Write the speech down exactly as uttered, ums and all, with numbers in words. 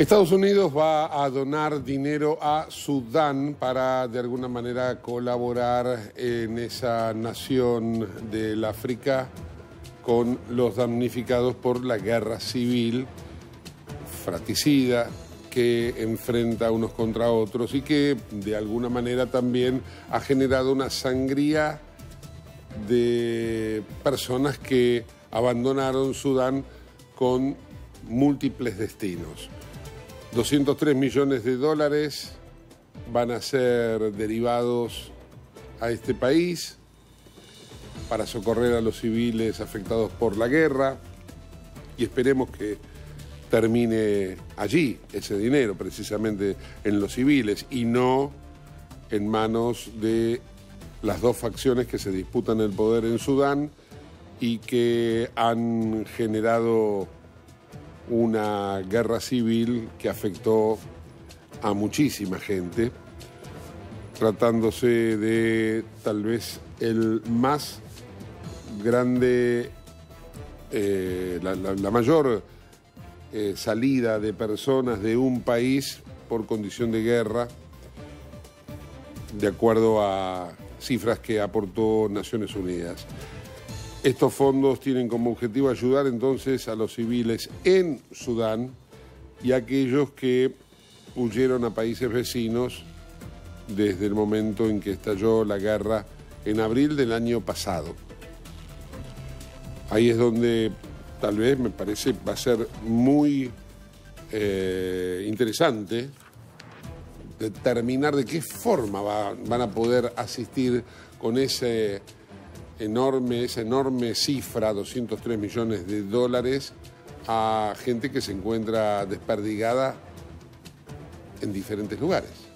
Estados Unidos va a donar dinero a Sudán para de alguna manera colaborar en esa nación del África con los damnificados por la guerra civil fratricida que enfrenta unos contra otros y que de alguna manera también ha generado una sangría de personas que abandonaron Sudán con múltiples destinos. doscientos tres millones de dólares van a ser derivados a este país para socorrer a los civiles afectados por la guerra y esperemos que termine allí ese dinero, precisamente en los civiles y no en manos de las dos facciones que se disputan el poder en Sudán y que han generado una guerra civil que afectó a muchísima gente, tratándose de tal vez el más grande, eh, la, la, la mayor eh, salida de personas de un país por condición de guerra, de acuerdo a cifras que aportó Naciones Unidas. Estos fondos tienen como objetivo ayudar entonces a los civiles en Sudán y a aquellos que huyeron a países vecinos desde el momento en que estalló la guerra en abril del año pasado. Ahí es donde tal vez me parece va a ser muy eh, interesante determinar de qué forma va, van a poder asistir con ese... Enorme, esa enorme cifra, doscientos tres millones de dólares, a gente que se encuentra desperdigada en diferentes lugares.